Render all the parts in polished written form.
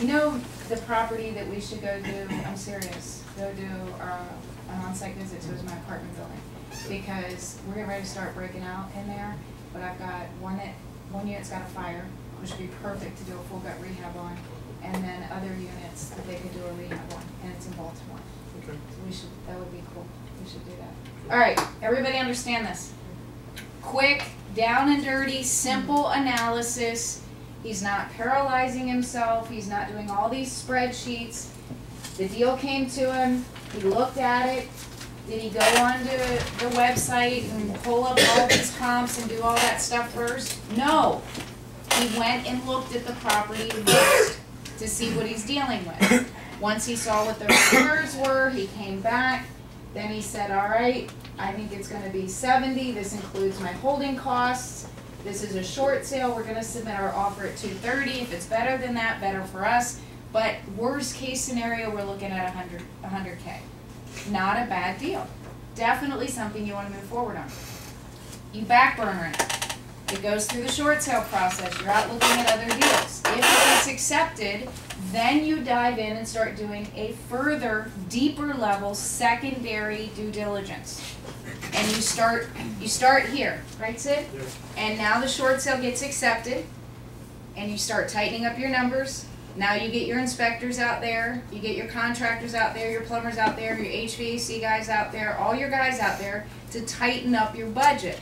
You know the property that we should go do, I'm serious, go do an on-site visit to is my apartment building, because we're getting ready to start breaking out in there, but I've got one unit's got a fire, which would be perfect to do a full gut rehab on, and then other units that they could do a rehab on, and it's in Baltimore. Okay. So we should, that would be cool. We should do that. All right, everybody understand this. Quick, down and dirty, simple analysis. He's not paralyzing himself. He's not doing all these spreadsheets. The deal came to him. He looked at it. Did he go onto the website and pull up all these comps and do all that stuff first? No. He went and looked at the property list to see what he's dealing with. Once he saw what the reserves were, he came back. Then he said, all right, I think it's going to be 70. This includes my holding costs. This is a short sale. We're going to submit our offer at 230. If it's better than that, better for us. But worst case scenario, we're looking at 100K. Not a bad deal. Definitely something you want to move forward on. You back burner it. It goes through the short sale process. You're out looking at other deals. If it's accepted, then you dive in and start doing a further, deeper level secondary due diligence. And you start here, right, Sid? Yeah. And now the short sale gets accepted, and you start tightening up your numbers. Now you get your inspectors out there, you get your contractors out there, your plumbers out there, your HVAC guys out there, all your guys out there to tighten up your budget.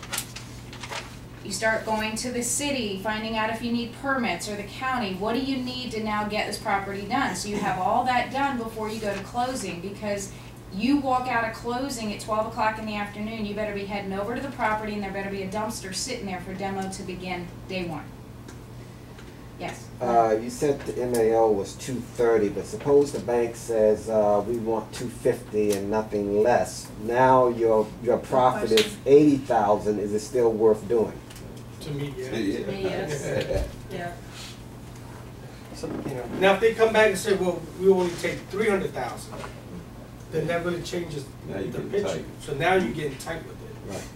You start going to the city, finding out if you need permits, or the county. What do you need to now get this property done? So you have all that done before you go to closing, because you walk out of closing at 12 o'clock in the afternoon, you better be heading over to the property, and there better be a dumpster sitting there for demo to begin day one. Yes? You said the MAO was 230, but suppose the bank says we want 250 and nothing less. Now your profit is 80,000. Is it still worth doing? To me, yes. To me, yes. Yeah. So, you know, now if they come back and say, well, we only take 300,000, then that really changes the picture. Tight. So now you're getting tight with it. Right.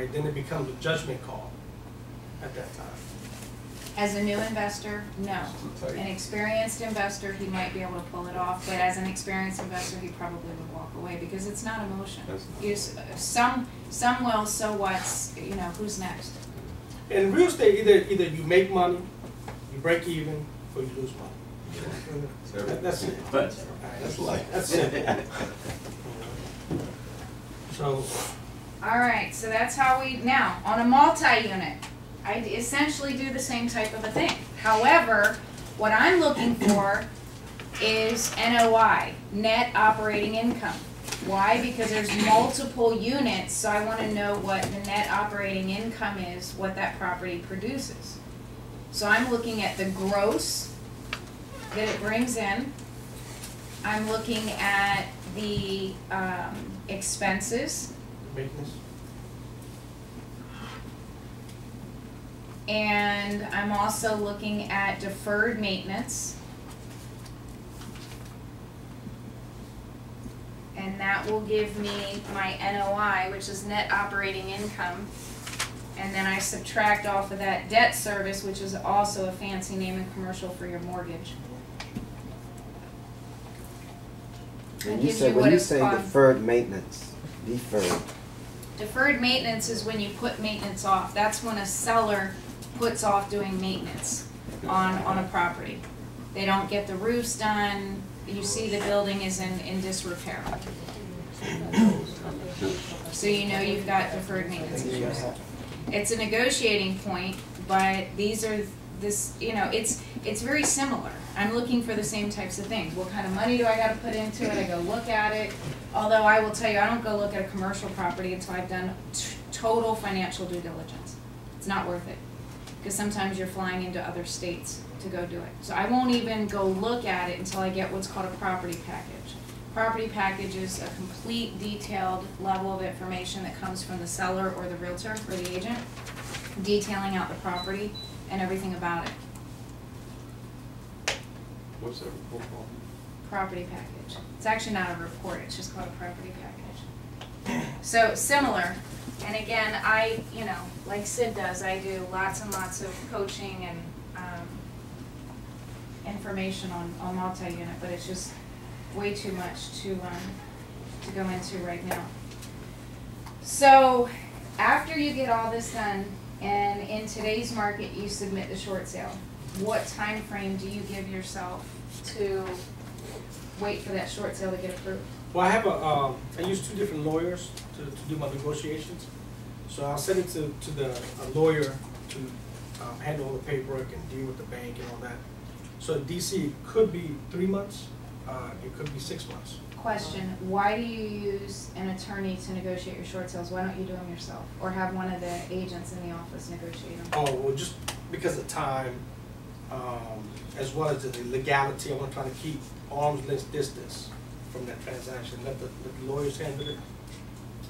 Right. Then it becomes a judgment call at that time. As a new investor, no. An experienced investor, he might be able to pull it off, but as an experienced investor, he probably would walk away, because it's not emotion. Just, some will, so what's, you know, who's next? In real estate, either you make money, you break even, or you lose money. That's it. That's life. That's it. So. All right, so that's how we, now, on a multi-unit, I essentially do the same type of a thing. However, what I'm looking for is NOI, net operating income. Why? Because there's multiple units, so I want to know what the net operating income is, what that property produces. So I'm looking at the gross that it brings in. I'm looking at the expenses. Maintenance. And I'm also looking at deferred maintenance. And that will give me my NOI, which is net operating income. And then I subtract off of that debt service, which is also a fancy name in commercial for your mortgage. And you said, when you say deferred maintenance, deferred. Deferred maintenance is when you put maintenance off. That's when a seller puts off doing maintenance on a property. They don't get the roofs done. You see the building is in disrepair. So you know you've got deferred maintenance issues. It's a negotiating point, but these are this, you know, it's very similar. I'm looking for the same types of things. What kind of money do I got to put into it? I go look at it. Although I will tell you, I don't go look at a commercial property until I've done total financial due diligence. It's not worth it, because sometimes you're flying into other states to go do it. So I won't even go look at it until I get what's called a property package. Property package is a complete detailed level of information that comes from the seller or the realtor or the agent, detailing out the property and everything about it. What's that report called? Property package. It's actually not a report, it's just called a property package. So similar. And again, I, you know, like Sid does, I do lots and lots of coaching and information on multi-unit, but it's just way too much to go into right now. So after you get all this done, and in today's market you submit the short sale, what time frame do you give yourself to wait for that short sale to get approved? Well, I have a, I use two different lawyers to do my negotiations. So I'll send it to the lawyer to handle all the paperwork and deal with the bank and all that. So DC could be 3 months, it could be 6 months. Question, why do you use an attorney to negotiate your short sales? Why don't you do them yourself? Or have one of the agents in the office negotiate them? Oh, well, just because of time, as well as the legality. I want to try to keep arm's length distance from that transaction. Let the lawyers handle it.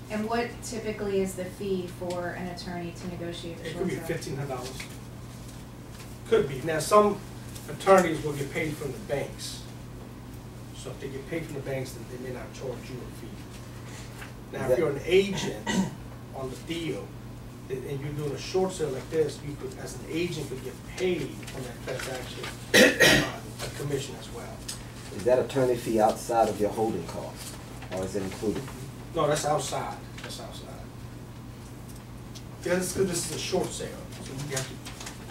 And what typically is the fee for an attorney to negotiate a short sale? It could be $1,500. Could be. Now, some attorneys will get paid from the banks. So if they get paid from the banks, then they may not charge you a fee. Now, if you're an agent on the deal, and you're doing a short sale like this, you could, as an agent, could get paid on that transaction a commission as well. Is that attorney fee outside of your holding cost, or is it included? No, that's outside. That's outside. Yeah, that's because this is a short sale, so you have to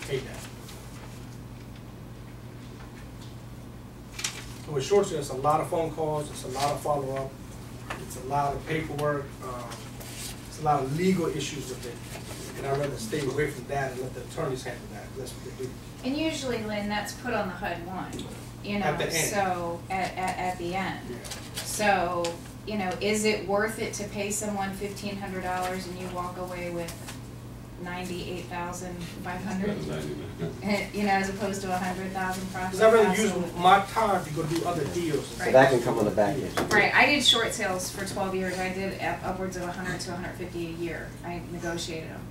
pay that. So with short sale, it's a lot of phone calls, it's a lot of follow-up, it's a lot of paperwork, it's a lot of legal issues with it. And I'd rather stay away from that and let the attorneys handle that. That's what they do. And usually, Lynn, that's put on the HUD one, you know, so at the end. Yeah. So, you know, is it worth it to pay someone $1,500 and you walk away with $98,500? You know, as opposed to $100,000 profit. Because I really use my time to go do other deals. So right. That can come on the back end. Right. I did short sales for 12 years. I did upwards of 100 to 150 a year. I negotiated them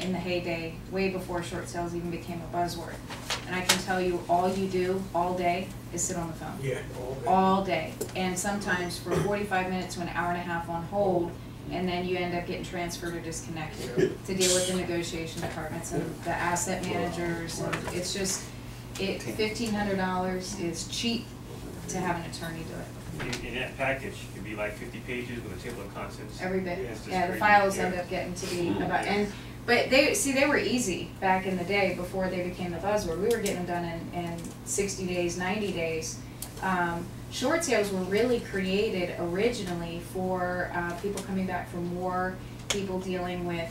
in the heyday, way before short sales even became a buzzword. And I can tell you, all you do all day is sit on the phone. Yeah, all day. All day. And sometimes for 45 minutes to an hour and a half on hold, and then you end up getting transferred or disconnected to deal with the negotiation departments and the asset managers. And it's just, it $1,500 is cheap to have an attorney do it. In that package, it could be like 50 pages with a table of contents. Every bit. Yeah, the files end up getting to be about, and but they, see, they were easy back in the day before they became the buzzword. We were getting them done in 60 days, 90 days. Short sales were really created originally for people coming back from war, people dealing with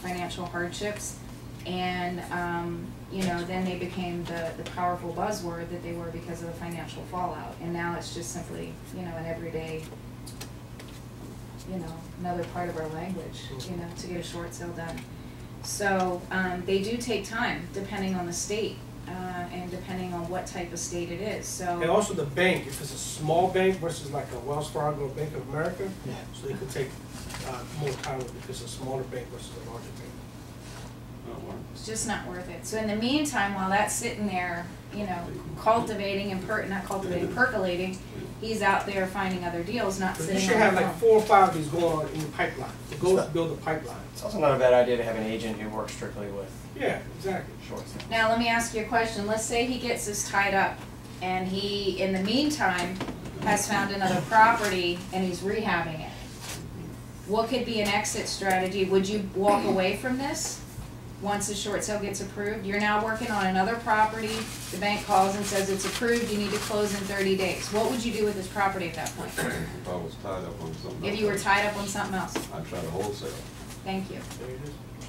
financial hardships, and you know, then they became the powerful buzzword that they were because of the financial fallout. And now it's just simply, you know, an everyday, you know, another part of our language, you know, to get a short sale done. So they do take time, depending on the state and depending on what type of state it is. So and also the bank, if it's a small bank versus like a Wells Fargo, Bank of America, yeah. So they could take more time if it's a smaller bank versus a larger bank. It's just not worth it. So in the meantime, while that's sitting there, you know, cultivating and percolating, he's out there finding other deals, not sitting. You should have like 4 or 5 of these going on in the pipeline. To go build a pipeline. It's also not a bad idea to have an agent who works strictly with. Yeah, exactly. Short sales. Now let me ask you a question. Let's say he gets this tied up, and he, in the meantime, has found another property and he's rehabbing it. What could be an exit strategy? Would you walk away from this? Once the short sale gets approved, you're now working on another property, the bank calls and says it's approved, you need to close in 30 days. What would you do with this property at that point? If I was tied up on something else. If you were tied up on something else. I'd try to wholesale. Thank you.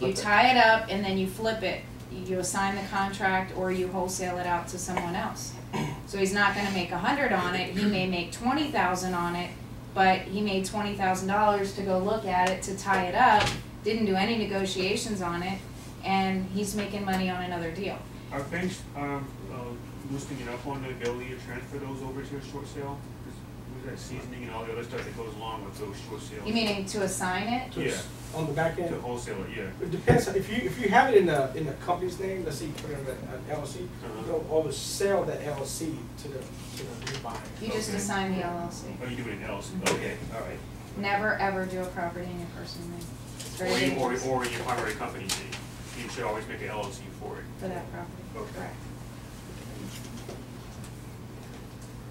You tie it up and then you flip it. You assign the contract or you wholesale it out to someone else. So he's not going to make 100 on it, he may make 20,000 on it, but he made $20,000 to go look at it, to tie it up, didn't do any negotiations on it, and he's making money on another deal. Are banks loosening it up on the ability to transfer those over to a short sale? Because that seasoning and all the other stuff that goes along with those short sales. You meaning to assign it? To on the back end. To wholesaler, yeah. It depends if you have it in the company's name. Let's say you put it in an LLC. You'll always sell that LLC to the new buyer. You just assign the LLC. Oh, you do it in LLC. Okay, all right. Never ever do a property in your personal name. Or in your primary company's name. You should always make an LLC for it. For that property. Okay. Correct.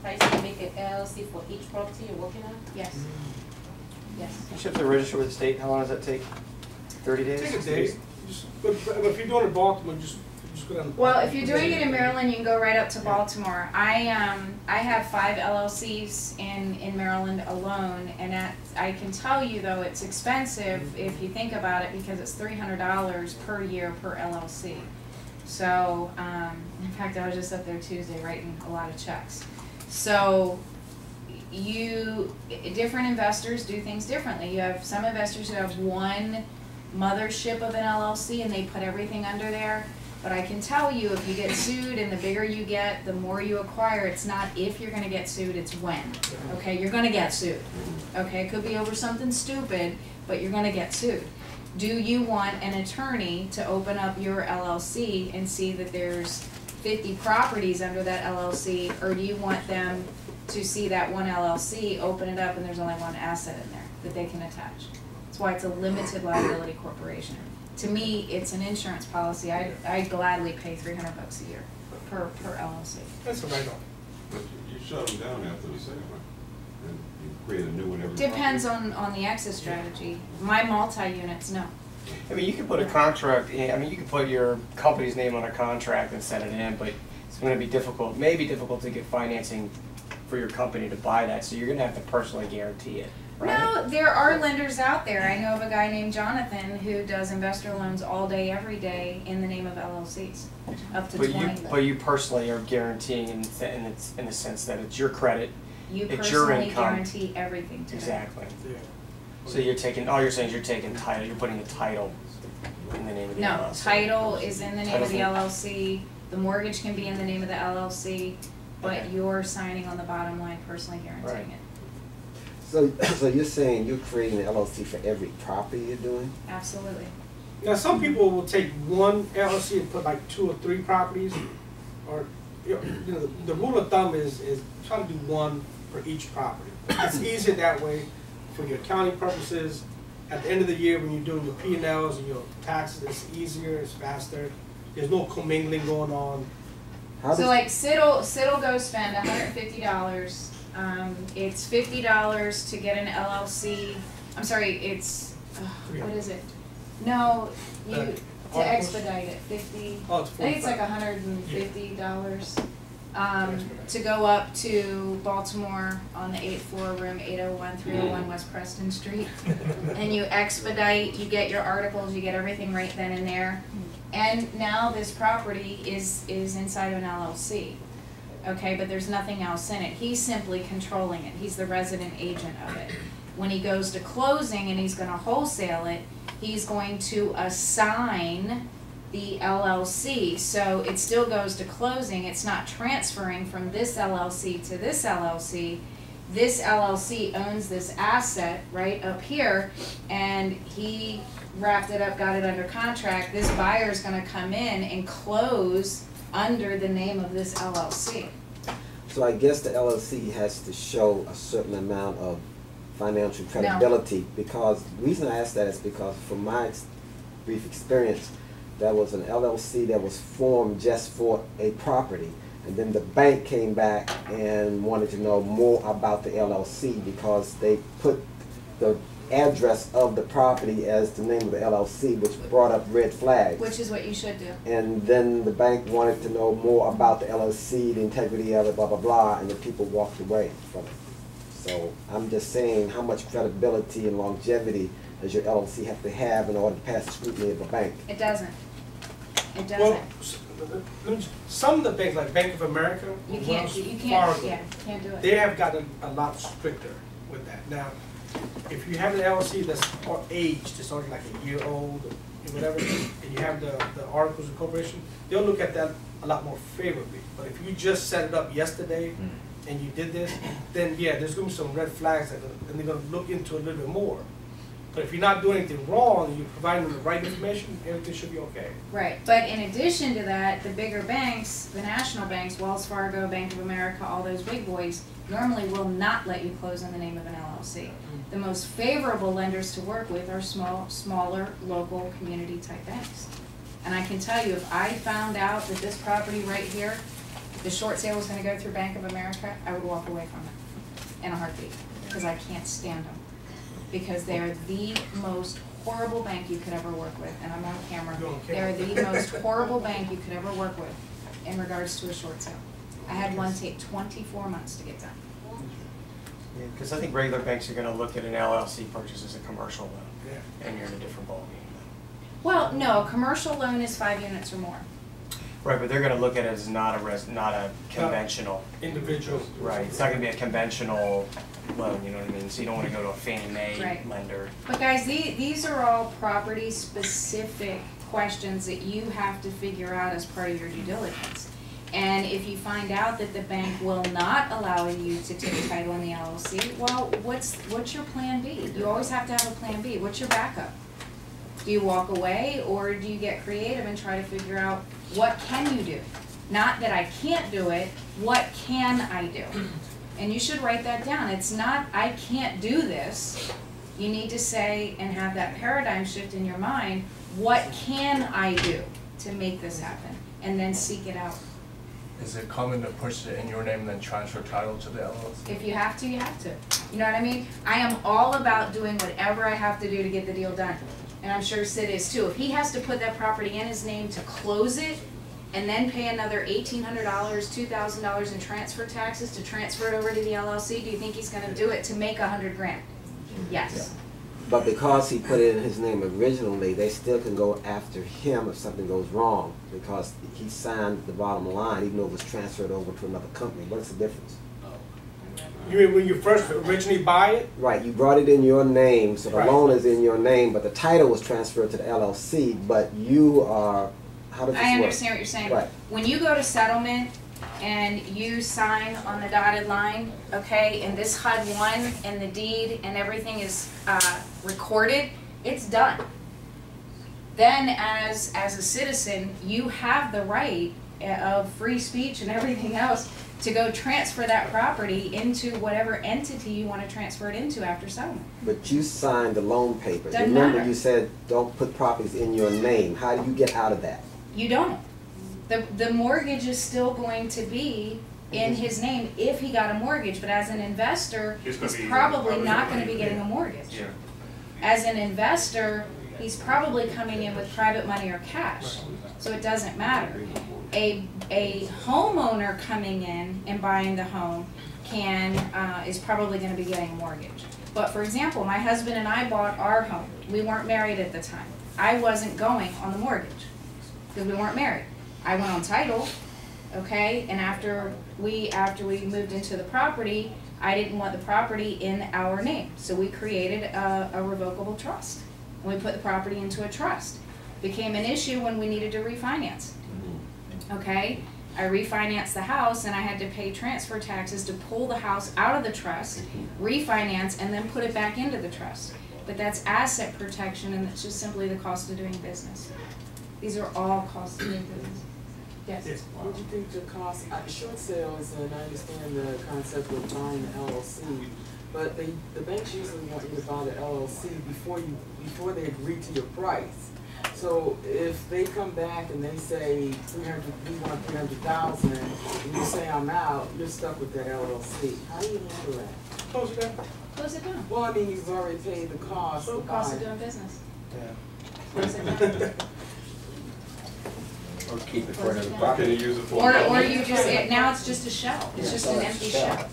price to make an LLC for each property you're working on? Yes. Yes. You should have to register with the state. How long does that take? 30 days? Take a day. But if you're doing it in Baltimore, just go down to Baltimore. Well, if you're doing it in Maryland, you can go right up to Baltimore. I have 5 LLCs in Maryland alone, and I can tell you, though, it's expensive if you think about it, because it's $300 per year per LLC. So, in fact, I was just up there Tuesday writing a lot of checks. So, different investors do things differently. You have some investors who have one mothership of an LLC and they put everything under there. But I can tell you, if you get sued, and the bigger you get, the more you acquire, it's not if you're going to get sued, it's when. Okay, you're going to get sued. Okay, it could be over something stupid, but you're going to get sued. Do you want an attorney to open up your LLC and see that there's 50 properties under that LLC, or do you want them to see that one LLC, open it up, and there's only one asset in there that they can attach? That's why it's a limited liability corporation. To me, it's an insurance policy. I'd gladly pay $300 a year per LLC. That's a write-off. But you shut them down after the second one. Create a new one every depends on the exit strategy. My multi-units, no. I mean, you can put a contract in. I mean, you can put your company's name on a contract and set it in, but it's going to be difficult, maybe difficult to get financing for your company to buy that, so you're going to have to personally guarantee it, right? No, there are lenders out there. I know of a guy named Jonathan who does investor loans all day, every day, in the name of LLCs, up to 20. But you personally are guaranteeing in the sense that it's your credit. You personally guarantee everything to exactly. Yeah. So you're taking, all you're saying is you're taking title, you're putting the title in the name of the LLC. No, title is in the name of the LLC, the mortgage can be in the name of the LLC, but you're signing on the bottom line, personally guaranteeing it. So you're saying you're creating an LLC for every property you're doing? Absolutely. Now, some people will take one LLC and put like 2 or 3 properties, or you know, the rule of thumb is try to do one for each property. It's easier that way for your accounting purposes. At the end of the year, when you're doing your P&Ls and your taxes, it's easier, it's faster. There's no commingling going on. So like Sid'll go spend $150. It's $50 to get an LLC. I'm sorry, it's, what is it? No, you, to expedite it, 50. Oh, it's I think it's like $150. To go up to Baltimore on the 8th floor, room 801, 301 West Preston Street, and you expedite, you get your articles, you get everything right then and there, and now this property is inside of an LLC, okay, but there's nothing else in it. He's simply controlling it. He's the resident agent of it. When he goes to closing and he's going to wholesale it, he's going to assign the LLC, so it still goes to closing. It's not transferring from this LLC to this LLC. This LLC owns this asset right up here, and he wrapped it up, got it under contract. This buyer is going to come in and close under the name of this LLC. So I guess the LLC has to show a certain amount of financial credibility, because the reason I ask that is because from my brief experience, that was an LLC that was formed just for a property, and then the bank came back and wanted to know more about the LLC because they put the address of the property as the name of the LLC, which brought up red flags. Which is what you should do. And then the bank wanted to know more about the LLC, the integrity of it, blah, blah, blah, and the people walked away from it. So I'm just saying, how much credibility and longevity does your LLC have to have in order to pass the scrutiny of a bank? It doesn't. It doesn't. Well, some of the banks, like Bank of America, you can't do it. They have gotten a lot stricter with that. Now, if you have an LLC that's aged, it's already like a year old or whatever, and you have the articles of incorporation, they'll look at that a lot more favorably. But if you just set it up yesterday, and you did this, then yeah, there's going to be some red flags, and they're going to look into it a little bit more. But if you're not doing anything wrong, and you're providing them the right information, everything should be okay. Right, but in addition to that, the bigger banks, the national banks, Wells Fargo, Bank of America, all those big boys, normally will not let you close in the name of an LLC. The most favorable lenders to work with are smaller, local, community-type banks. And I can tell you, if I found out that this property right here the short sale was going to go through Bank of America, I would walk away from it in a heartbeat because I can't stand them. Because they're the most horrible bank you could ever work with, and I'm on camera. They're the most horrible bank you could ever work with in regards to a short sale. I had one take 24 months to get done. Yeah, because I think regular banks are going to look at an LLC purchase as a commercial loan, and you're in a different ballgame. Well, no, commercial loan is 5 units or more. Right, but they're going to look at it as not a conventional individual. Right, it's not going to be a conventional loan. You know what I mean? So you don't want to go to a Fannie Mae lender. But guys, these are all property-specific questions that you have to figure out as part of your due diligence. And if you find out that the bank will not allow you to take title in the LLC, well, what's your plan B? You always have to have a plan B. What's your backup? Do you walk away, or do you get creative and try to figure out what can you do? Not that I can't do it, what can I do? And you should write that down. It's not, I can't do this. You need to say and have that paradigm shift in your mind, what can I do to make this happen? And then seek it out. Is it common to push it in your name and then transfer title to the LLC? If you have to, you have to. You know what I mean? I am all about doing whatever I have to do to get the deal done. And I'm sure Sid is too. If he has to put that property in his name to close it and then pay another $1,800, $2,000 in transfer taxes to transfer it over to the LLC, do you think he's going to do it to make $100 grand? Yes. Yeah. But because he put it in his name originally, they still can go after him if something goes wrong because he signed the bottom line, even though it was transferred over to another company. What's the difference? You mean when you first originally buy it? Right, you brought it in your name, so the loan is in your name, but the title was transferred to the LLC, but you are, how does this work? I understand what you're saying. Right. When you go to settlement and you sign on the dotted line, okay, and this HUD 1 and the deed and everything is recorded, it's done. Then as a citizen, you have the right of free speech and everything else to go transfer that property into whatever entity you want to transfer it into after settlement. But you signed the loan paper. Remember, you said don't put properties in your name. How do you get out of that? You don't. The mortgage is still going to be in his name if he got a mortgage, but as an investor, he's probably not going to be getting a mortgage. Yeah. As an investor, he's probably coming in with private money or cash, so it doesn't matter. A homeowner coming in and buying the home can is probably going to be getting a mortgage. But for example, my husband and I bought our home. We weren't married at the time. I wasn't going on the mortgage because we weren't married. I went on title, okay, and after we moved into the property, I didn't want the property in our name. So we created a revocable trust. And we put the property into a trust. Became an issue when we needed to refinance. Okay, I refinanced the house and I had to pay transfer taxes to pull the house out of the trust, refinance, and then put it back into the trust. But that's asset protection, and that's just simply the cost of doing business. These are all costs of doing business. Yes? Yes. What do you think the cost? Short sales, and I understand the concept of buying the LLC, but the banks usually want you to buy the LLC before they agree to your price. So if they come back and they say we want $300,000, and you say I'm out, you're stuck with that LLC. How do you handle that? Close it down. Close it down. Well, I mean, you've already paid the cost. So cost of doing business. Yeah. Close it down. Or keep it for another property to use it for. Or you just now it's just a shell. It's just an empty shell.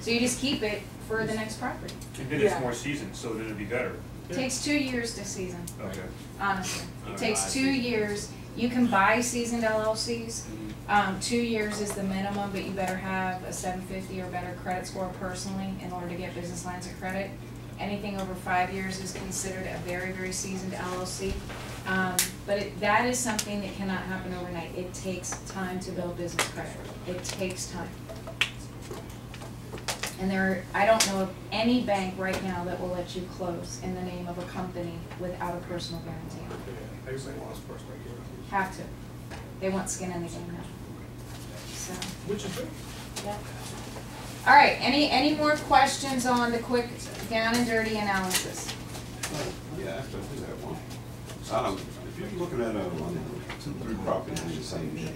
So you just keep it for the next property. And then it's more seasoned, so then it'd be better. It takes 2 years to season. Okay. Honestly, it takes 2 years. You can buy seasoned LLCs. 2 years is the minimum, but you better have a 750 or better credit score personally in order to get business lines of credit. Anything over 5 years is considered a very, very seasoned LLC. But that is something that cannot happen overnight. It takes time to build business credit. It takes time. And I don't know of any bank right now that will let you close in the name of a company without a personal guarantee. Yeah, they want personal guarantees. Have to. They want skin in the game now. So. Which is true. Yeah. All right. Any more questions on the quick down and dirty analysis? Yeah, after I do that one. If you're looking at 2 or 3 properties in the same day,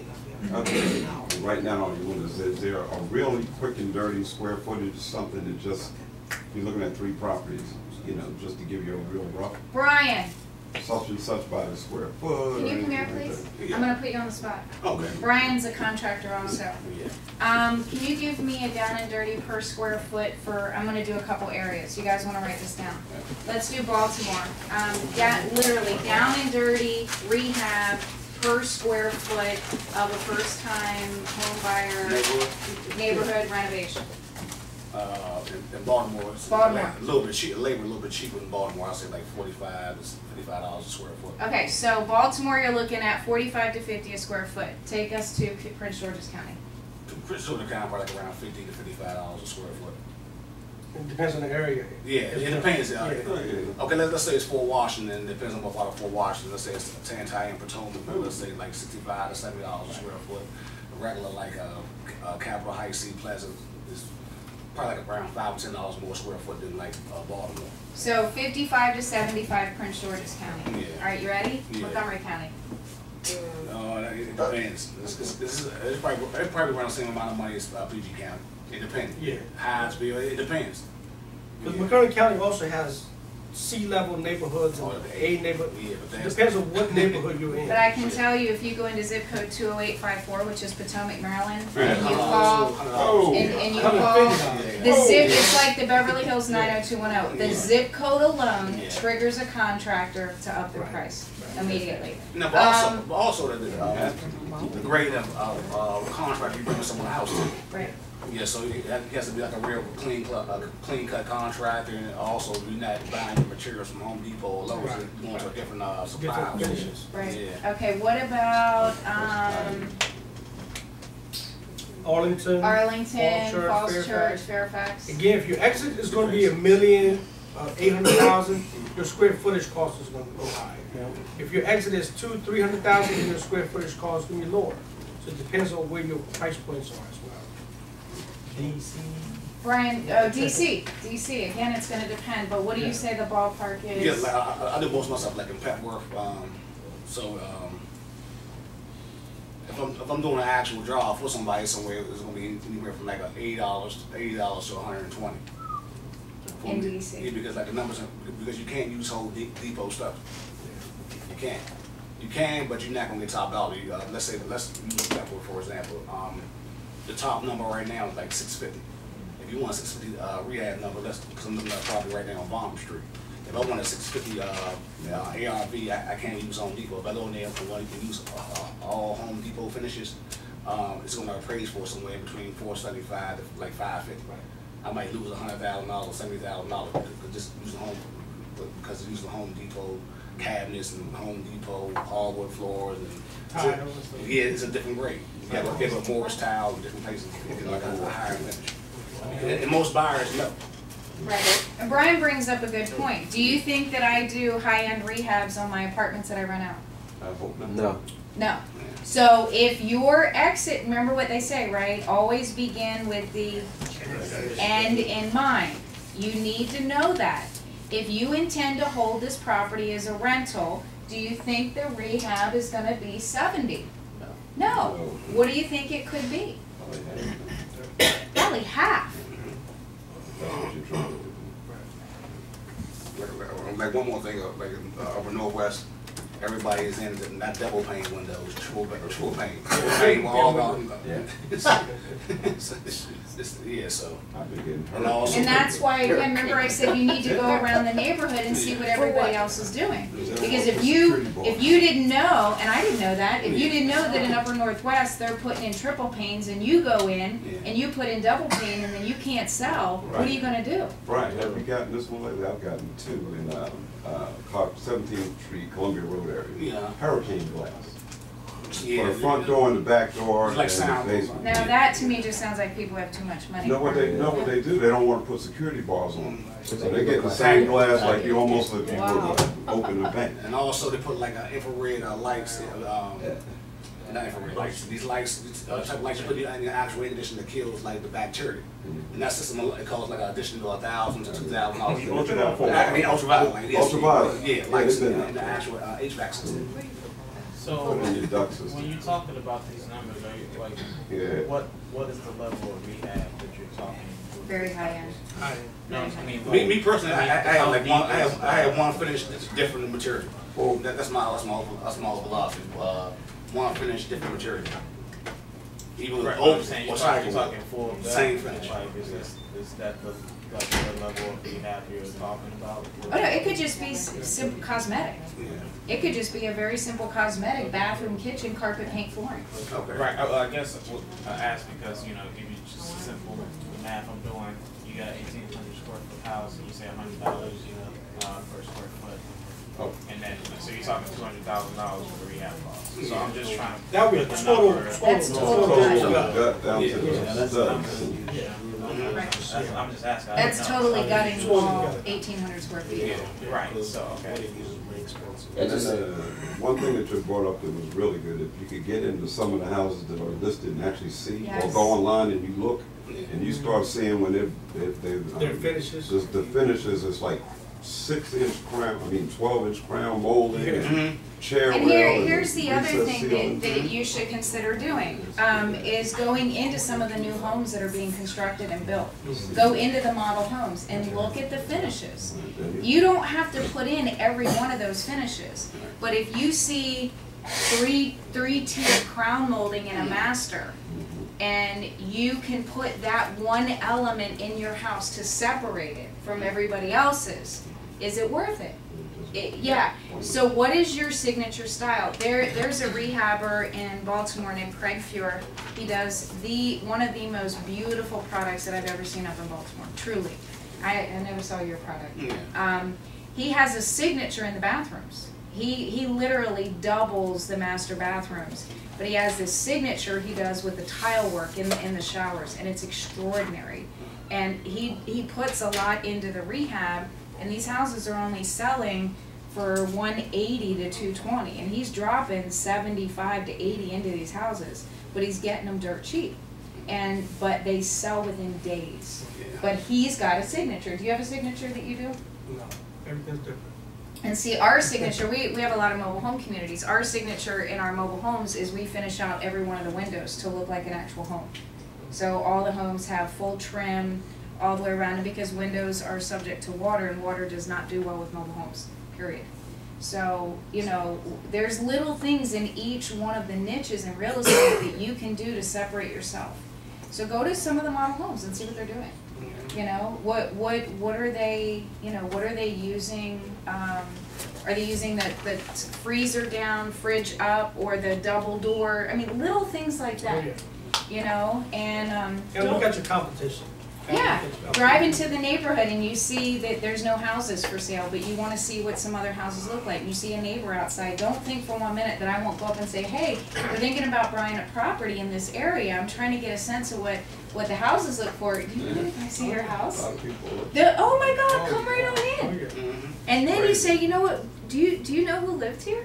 okay. right now on your windows. Is there a really quick and dirty square footage, something that just, you're looking at three properties, you know, just to give you a real rough. Brian. Such and such by the square foot. Can you come here, please? Yeah. I'm going to put you on the spot. Okay. Brian's a contractor also. Yeah. Can you give me a down and dirty per square foot for, I'm going to do a couple areas. You guys want to write this down. Let's do Baltimore. That literally down and dirty rehab per square foot of a first time home buyer neighborhood renovation. In Baltimore, it's a little bit cheaper, labor a little bit cheaper than Baltimore. I'll say like $45 to $55 a square foot. Okay, so Baltimore, you're looking at $45 to $50 a square foot. Take us to Prince George's County. To Prince George's County, probably like around $50 to $55 a square foot. It depends on the area. Yeah, it depends. Yeah. Okay, let's say it's Fort Washington. It depends on what part of Fort Washington. Let's say it's Tanti and Potomac. Let's say like $65 to $70 a square foot. A regular like Capitol Heights, Sea Plaza is probably like around $5 or $10 more square foot than like Baltimore. So $55 to $75 Prince George's County. Yeah. All right, you ready? Yeah. Montgomery County. No, it depends. It's probably around the same amount of money as PG County. It depends. Yeah. Hyattsville. It depends. Because Montgomery County also has C-level neighborhoods and A neighborhoods. Yeah, it depends on what neighborhood you're in. But I can tell you, if you go into zip code 20854, which is Potomac, Maryland, and you call, and you call the zip, it's like the Beverly Hills 90210. The zip code alone triggers a contractor to up the price immediately. No, but also the grade of contract you bring someone out to. Right. Yeah, so it has to be like a real clean cut contract, and also you're not buying the materials from Home Depot or Lowe's. Right. You're going to a different supply stations. Right. Yeah. Okay. What about Arlington, Falls Church, Fairfax? Again, if your exit is going to be $1,800,000, your square footage cost is going to go high. Yeah. If your exit is $200,000 to $300,000, your square footage cost is going to be lower. So it depends on where your price points are as well. DC. Brian, DC. Again, it's going to depend. But what do you say the ballpark is? Yeah, like, I do most of my stuff like in Petworth. If I'm doing an actual job for somebody somewhere, it's going to be anywhere from like $80 to $120. In DC. Yeah, because like the numbers are, because you can't use whole Depot stuff. Yeah. You can't. You can, but you're not going to get top dollar. Let's use Petworth for example. The top number right now is like $650. If you want a $650 rehab number, that's some number probably right now on Bond Street. If I want a $650 ARV, I can't use Home Depot. If I go in there for one, you can use all Home Depot finishes. It's going to appraise for somewhere between $475 to like $550. Right? I might lose $100,000, $70,000 just using Home Depot cabinets and Home Depot hardwood floors and tiles. Yeah, it's a different grade. You have a Morris tile in different places, like a higher limit. And most buyers know. Right. And Brian brings up a good point. Do you think that I do high-end rehabs on my apartments that I rent out? I hope not. No. No. So if your exit, remember what they say, right? Always begin with the end in mind. You need to know that. If you intend to hold this property as a rental, do you think the rehab is going to be $70? No. What do you think it could be? Probably half. Like one more thing, like over Northwest, everybody is in not double pane windows, triple pane. We're all gone. Yeah, so. And that's why, again, remember I said you need to go around the neighborhood and see what everybody else is doing. Because if you didn't know, and I didn't know that, if you didn't know that in Upper Northwest they're putting in triple panes and you go in and you put in double pane and then you can't sell, what are you going to do? Right. Have we gotten this one lately? I've gotten two in Clark 17th Street, Columbia Road area. Yeah. Hurricane glass. Yeah, the front door and the back door. Like and the basement. Now that to me just sounds like people have too much money. Know what they do? They don't want to put security bars on. So they get the same glass like you almost if you would open the bank. And also they put like infrared lights. Not infrared lights. These lights, type of lights you put in the actual air conditioner that kills like the bacteria. And that system it costs like an additional $1,000 to $2,000. Ultraviolet. Ultraviolet. Yeah, lights in the actual HVAC system. So when you're talking about these numbers, are you like, yeah, what is the level of rehab that you're talking about? Very high end. Me personally, I have one finish that's different material. Well, that's my philosophy. One finish, different material. Even with open or talking full same finish. Like, is that the level of rehab you're talking about? Oh no, it could just be simple cosmetic. Yeah. It could just be a very simple cosmetic, bathroom, kitchen, carpet, paint, flooring. Okay. Right. I guess I asked because, you know, if you just simple math I'm doing, you got 1,800 square foot house, and you say $100, you know, per square foot. Oh. And then, so you're talking $200,000 for rehab costs. So I'm just trying to. That would be a total. That's total. I'm just asking. That's totally gutting all 1,800 square feet. Yeah. Right. So okay. And then one thing that you brought up that was really good, if you could get into some of the houses that are listed and actually see, yes, or go online and you look, and you start seeing when their finishes. Just the finishes, it's like 6-inch crown, I mean 12-inch crown molding, and chair. And here's the other thing that you should consider doing, is going into some of the new homes that are being constructed and built. Go into the model homes and look at the finishes. You don't have to put in every one of those finishes, but if you see three-tier crown molding in a master, and you can put that one element in your house to separate it from everybody else's, is it worth it? Yeah. So what is your signature style? There's a rehabber in Baltimore named Craig Fuhrer. He does one of the most beautiful products that I've ever seen up in Baltimore, truly. I never saw your product. He has a signature in the bathrooms. He literally doubles the master bathrooms, but he has this signature he does with the tile work in the showers, and it's extraordinary. And he puts a lot into the rehab, and these houses are only selling for 180 to 220, and he's dropping 75 to 80 into these houses, but he's getting them dirt cheap. But they sell within days. But he's got a signature. Do you have a signature that you do? No, everything's different. And see, our signature, we have a lot of mobile home communities. Our signature in our mobile homes is we finish out every one of the windows to look like an actual home. So all the homes have full trim all the way around, and because windows are subject to water, and water does not do well with mobile homes, period. So, you know, there's little things in each one of the niches in real estate that you can do to separate yourself. So go to some of the model homes and see what they're doing. You know, what are they, you know, what are they using? Are they using the freezer down, fridge up, or the double door? I mean, little things like that. You know, and look at your competition. Yeah, drive into the neighborhood and you see that there's no houses for sale, but you want to see what some other houses look like. You see a neighbor outside. Don't think for one minute that I won't go up and say, hey, we're thinking about buying a property in this area. I'm trying to get a sense of what the houses look for. Do you really want to see your house? Oh my God, come right on in. And then you say, you know what, do you know who lived here?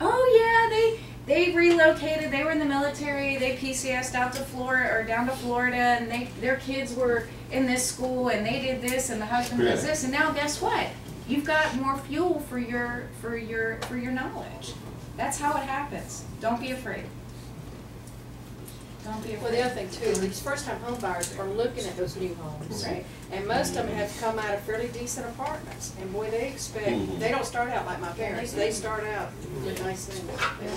Oh yeah, they relocated, they were in the military, they PCS'd out to Florida, or down to Florida, and their kids were in this school, and they did this, and the husband does this, and now guess what? You've got more fuel for your knowledge. That's how it happens. Don't be afraid. Don't be afraid. Well, the other thing too, these first-time home buyers are looking at those new homes, right? And most of them have come out of fairly decent apartments, and boy, they expect, they don't start out like my parents. They start out with nice things.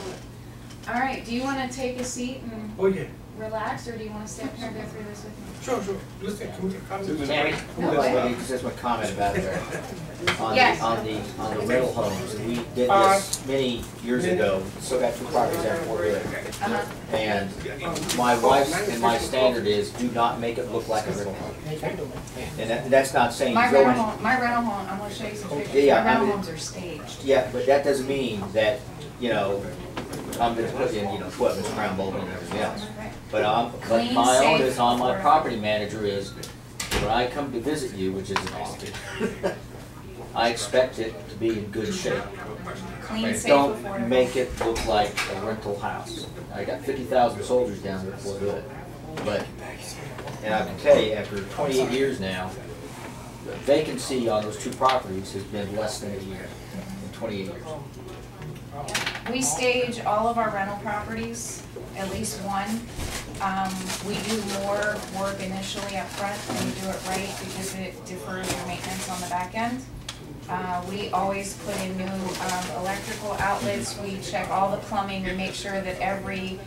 All right, do you want to take a seat and relax, or do you want to stay up here and go through this with me? Sure, sure. Listen, can we comment? Just a comment about there. On the rental homes. We did this many years ago, so got two properties out for it. And my wife's and my standard is do not make it look like a rental home. And that's not saying my rental home, I'm going to show you some pictures. Yeah, my rental homes are staged. Yeah, but that doesn't mean that, you know, I'm going to put in, you know, equipment, crown molding and everything else. But my onus on my property manager is, when I come to visit you, which is an often, I expect it to be in good shape. Clean, safe, don't make it look like a rental house. I got 50,000 soldiers down there before I do it. And I can tell you, after 28 years now, the vacancy on those two properties has been less than a year in 28 years. We stage all of our rental properties, at least one. We do more work initially up front and we do it right because it defers your maintenance on the back end. We always put in new electrical outlets. We check all the plumbing. We make sure that every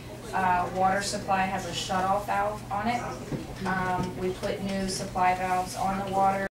water supply has a shut-off valve on it. We put new supply valves on the water.